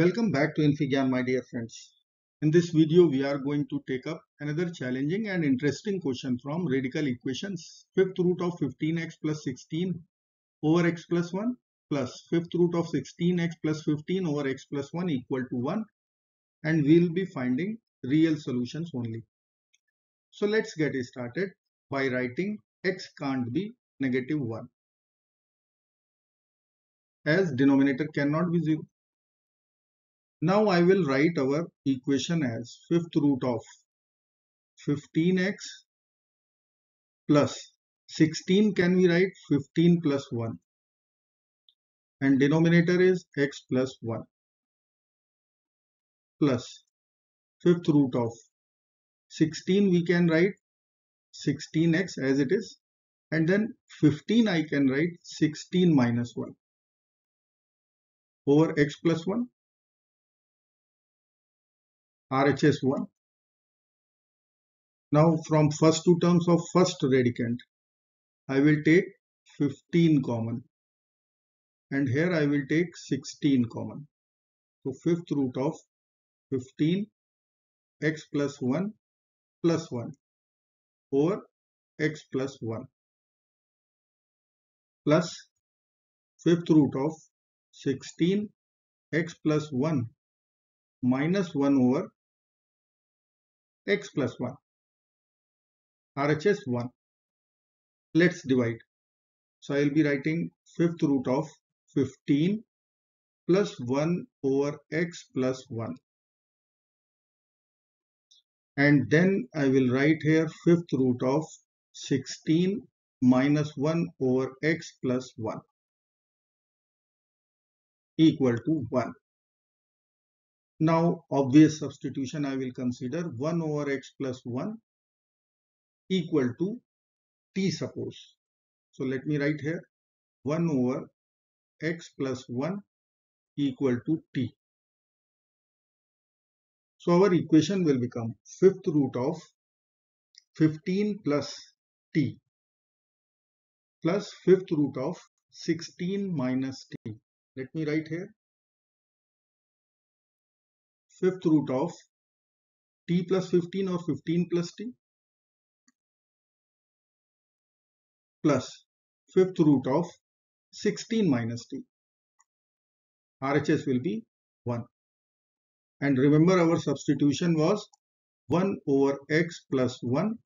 Welcome back to infyGyan, my dear friends. In this video, we are going to take up another challenging and interesting question from radical equations. Fifth root of 15x plus 16 over x plus 1 plus fifth root of 16x plus 15 over x plus 1 equal to 1. And we will be finding real solutions only. So let's get started by writing x can't be negative 1, as denominator cannot be 0. Now I will write our equation as fifth root of 15x plus 16. Can we write 15 plus 1, and denominator is x plus 1, plus fifth root of 16. We can write 16x as it is, and then 15 I can write 16 minus 1 over x plus 1, RHS 1. Now from first two terms of first radicand, I will take 15 common, and here I will take 16 common. So fifth root of 15 x plus 1 over x plus 1 plus fifth root of 16 x plus 1 minus 1 over x plus 1, RHS 1. Let's divide. So I will be writing fifth root of 15 plus 1 over x plus 1. And then I will write here fifth root of 16 minus 1 over x plus 1 equal to 1. Now obvious substitution I will consider 1 over x plus 1 equal to t suppose. So let me write here 1 over x plus 1 equal to t. So our equation will become fifth root of 15 plus t plus fifth root of 16 minus t. Let me write here fifth root of t plus 15 or 15 plus t plus fifth root of 16 minus t. RHS will be 1. And remember our substitution was 1 over x plus 1.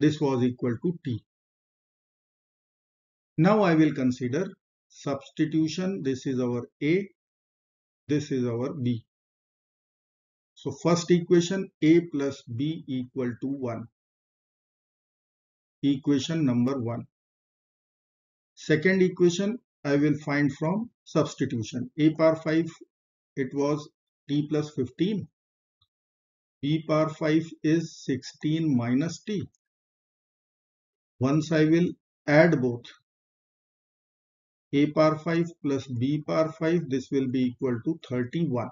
This was equal to t. Now I will consider substitution. This is our a. This is our b. So first equation a plus b equal to 1. Equation number 1. Second equation I will find from substitution. A power 5, it was t plus 15. B power 5 is 16 minus t. Once I will add both, a power 5 plus b power 5, this will be equal to 31.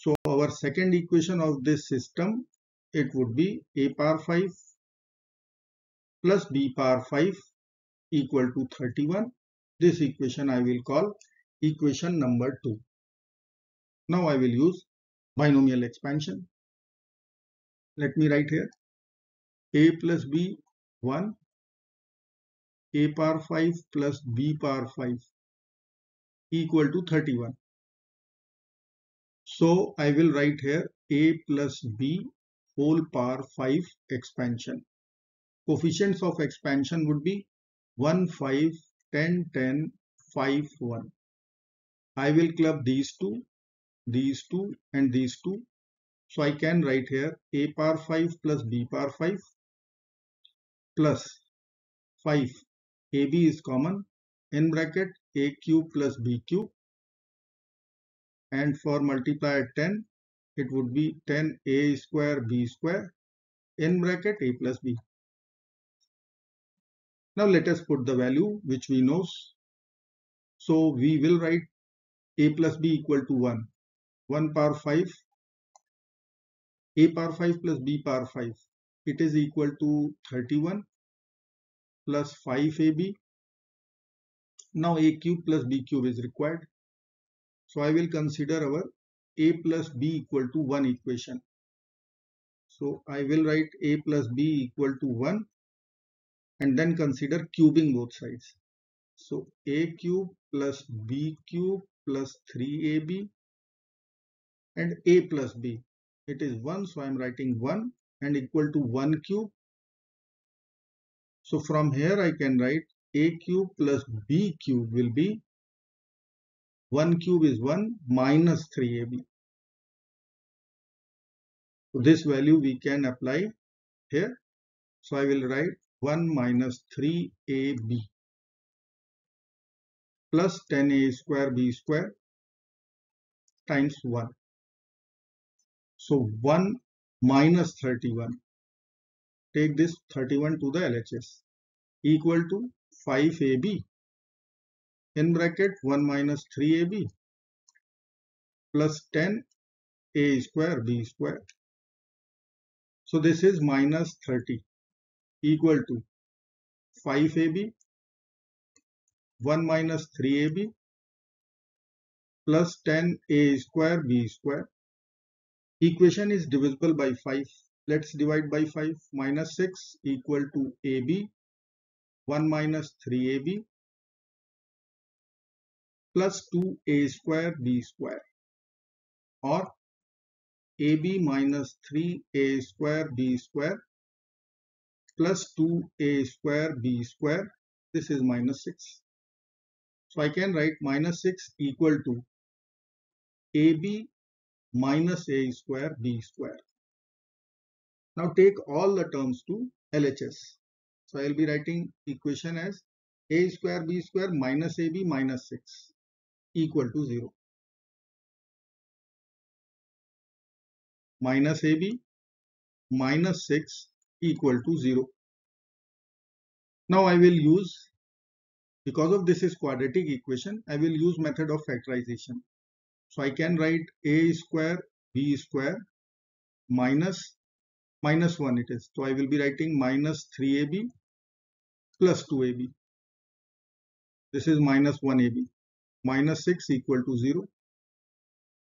So our second equation of this system, it would be a power 5 plus b power 5 equal to 31. This equation I will call equation number 2. Now I will use binomial expansion. Let me write here a plus b 1, a power 5 plus b power 5 equal to 31. So I will write here a plus b whole power 5 expansion. Coefficients of expansion would be 1, 5, 10, 10, 5, 1. I will club these two, these two, and these two. So I can write here a power 5 plus b power 5 plus 5. AB is common, in bracket a cube plus b cube, and for multiplier 10, it would be 10 a square b square, in bracket a plus b. Now let us put the value which we know. So we will write a plus b equal to 1. 1 power 5, a power 5 plus b power 5, it is equal to 31 plus 5ab. Now a cube plus b cube is required. So I will consider our a plus b equal to 1 equation. So I will write a plus b equal to 1 and then consider cubing both sides. So a cube plus b cube plus 3ab and a plus b. It is 1, so I am writing 1 and equal to 1 cube. So from here I can write a cube plus b cube will be 1 cube is 1 minus 3ab. So this value we can apply here. So I will write 1 minus 3ab plus 10a square b square times 1. So 1 minus 31. Take this 31 to the LHS equal to 5ab. In bracket 1 minus 3ab plus 10a square b square. So this is minus 30 equal to 5ab 1 minus 3ab plus 10a square b square. Equation is divisible by 5. Let's divide by 5. Minus 6 equal to ab 1 minus 3ab plus 2a square b square or ab minus 3a square b square plus 2a square b square. This is minus 6. So I can write minus 6 equal to ab minus a square b square. Now take all the terms to LHS. So I will be writing equation as a square b square minus ab minus 6. Equal to 0. Minus ab minus 6 equal to 0. Now I will use, because of this is quadratic equation, I will use method of factorization. So I can write a square b square minus 1 it is. So I will be writing minus 3ab plus 2ab. This is minus 1ab. Minus 6 equal to 0.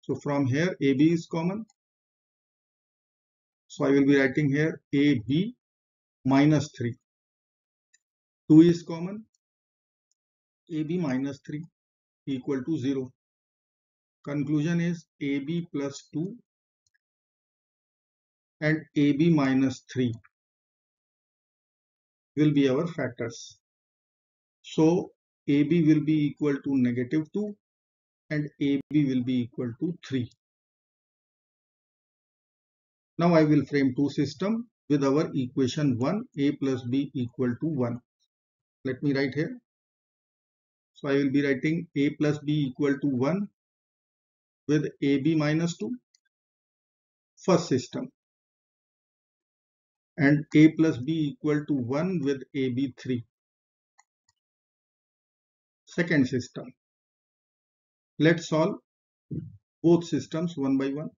So from here ab is common. So I will be writing here ab minus 3. 2 is common. ab minus 3 equal to 0. Conclusion is ab plus 2 and ab minus 3 will be our factors. So AB will be equal to negative 2 and AB will be equal to 3. Now I will frame two system with our equation 1 A plus B equal to 1. Let me write here. So I will be writing A plus B equal to 1 with AB minus 2 first system and A plus B equal to 1 with AB 3. Second system. Let's solve both systems one by one.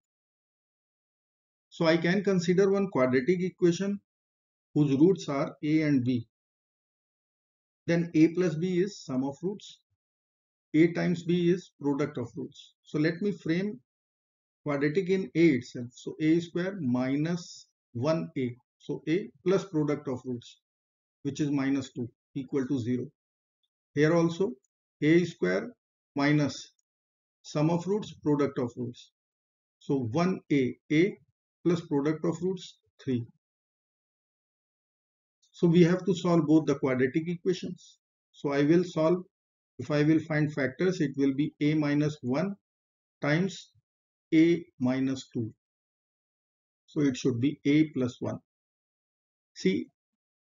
So I can consider one quadratic equation whose roots are a and b. Then a plus b is sum of roots. A times b is product of roots. So let me frame quadratic in a itself. So a square minus 1a. So a plus product of roots, which is minus 2 equal to 0. Here also a square minus sum of roots product of roots. So 1a, a plus product of roots 3. So we have to solve both the quadratic equations. So I will solve, if I will find factors, it will be a minus 1 times a minus 2. So it should be a plus 1. See,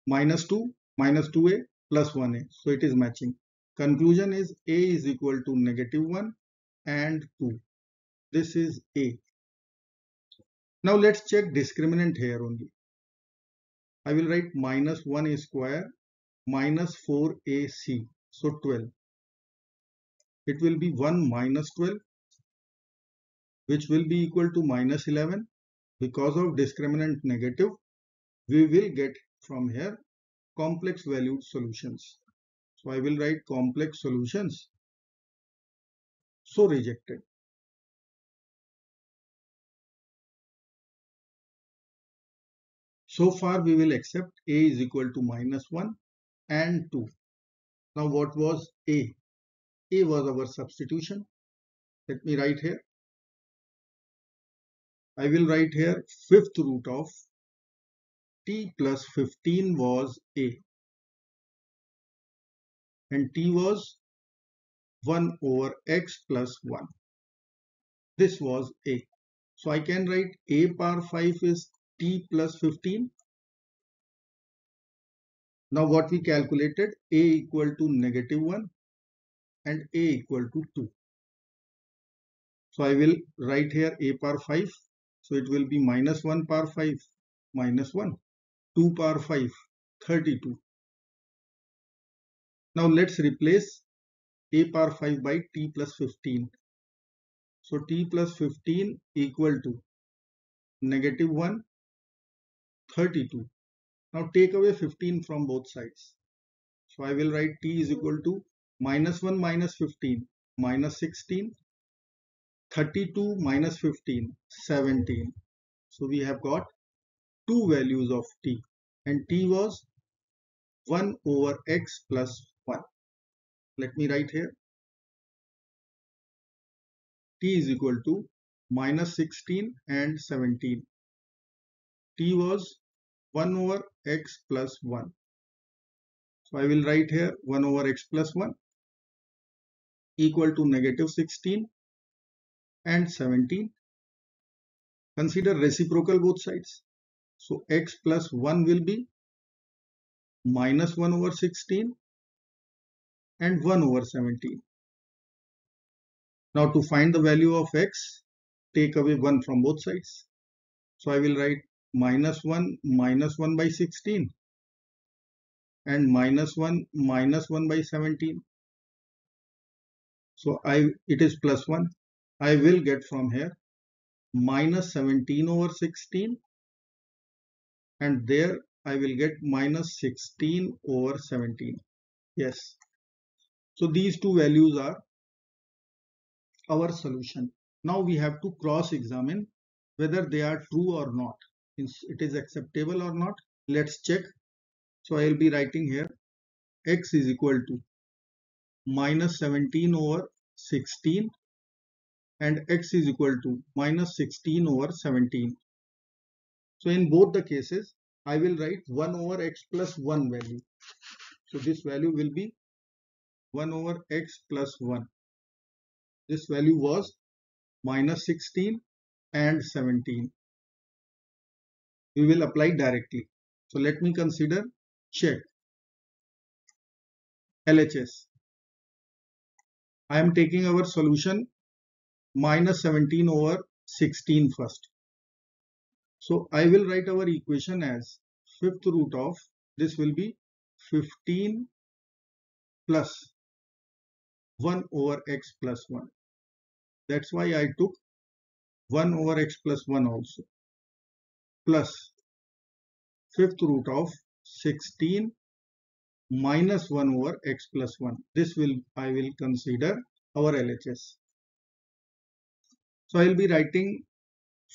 minus 2 minus 2a plus 1a. So it is matching. Conclusion is a is equal to negative 1 and 2. This is a. Now let's check discriminant here only. I will write minus 1a square minus 4ac. So 12. It will be 1 minus 12, which will be equal to minus 11. Because of discriminant negative, we will get from here complex valued solutions. So I will write complex solutions. so rejected. So far we will accept A is equal to -1 and 2. Now what was A? A was our substitution. Let me write here. I will write here 5th root of t plus 15 was A. And t was 1 over x plus 1. This was A. So I can write A power 5 is t plus 15. Now what we calculated, A equal to -1 and A equal to 2. So I will write here A power 5. So it will be -1 power 5 -1, 2 power 5, 32. Now let's replace A power 5 by t plus 15. So t plus 15 equal to -1, 32. Now take away 15 from both sides. So I will write t is equal to -1 minus 15 minus 16, 32 minus 15, 17. So we have got two values of t, and t was 1 over x plus 1. Let me write here. T is equal to -16 and 17. T was 1 over x plus 1. So I will write here 1 over x plus 1 equal to -16 and 17. Consider reciprocal both sides. So x plus 1 will be -1 over 16 and 1 over 17. Now to find the value of x, take away 1 from both sides. So I will write -1 by 16 and -1 by 17. So it is plus 1. I will get from here -17 over 16, and there I will get -16 over 17. Yes. So these two values are our solution. Now we have to cross-examine whether they are true or not. It is acceptable or not. Let's check. So I will be writing here x is equal to -17 over 16 and x is equal to -16 over 17. So in both the cases I will write 1 over x plus 1 value. So this value will be 1 over x plus 1. This value was -16 and 17. We will apply directly. So let me consider, check LHS. I am taking our solution -17 over 16 first. So I will write our equation as 5th root of, this will be 15 plus 1 over x plus 1. That's why I took 1 over x plus 1 also. Plus 5th root of 16 minus 1 over x plus 1. This will, I will consider our LHS. So I will be writing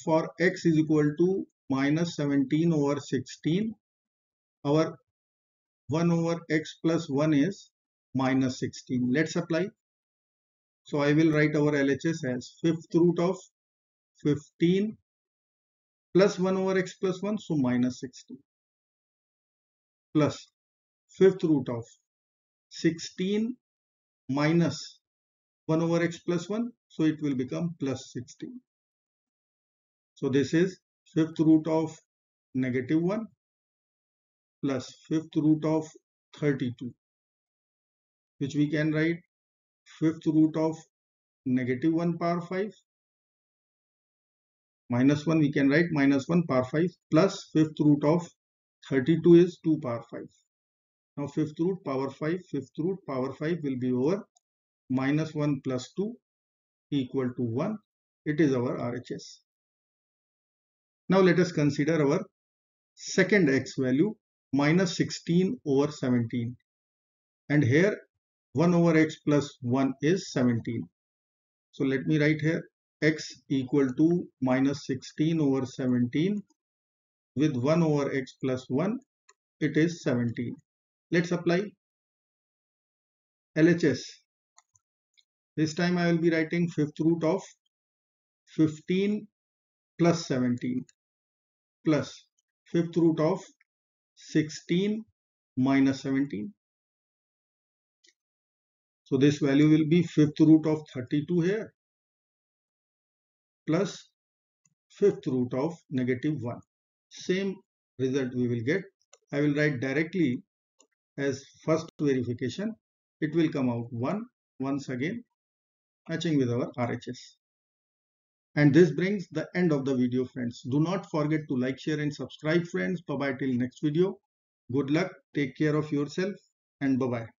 for x is equal to -17 over 16. Our 1 over x plus 1 is -16. Let's apply. So I will write our LHS as 5th root of 15 plus 1 over x plus 1, so -16, plus 5th root of 16 minus 1 over x plus 1, so it will become +16. So this is 5th root of -1 plus 5th root of 32, which we can write 5th root of -1 power 5. -1 we can write -1 power 5 plus 5th root of 32 is 2 power 5. Now 5th root power 5, 5th root power 5 will be over -1 plus 2 equal to 1. It is our RHS. Now let us consider our second x value, -16 over 17. And here 1 over x plus 1 is 17. So let me write here x equal to minus 16 over 17 with 1 over x plus 1, it is 17. Let's apply LHS. This time I will be writing fifth root of 15 plus 17 plus fifth root of 16 minus 17. So this value will be fifth root of 32 here plus fifth root of negative 1. Same result we will get. I will write directly as first verification. It will come out 1 once again, matching with our RHS. And this brings the end of the video, friends. Do not forget to like, share and subscribe, friends. Bye bye till next video. Good luck. Take care of yourself and bye bye.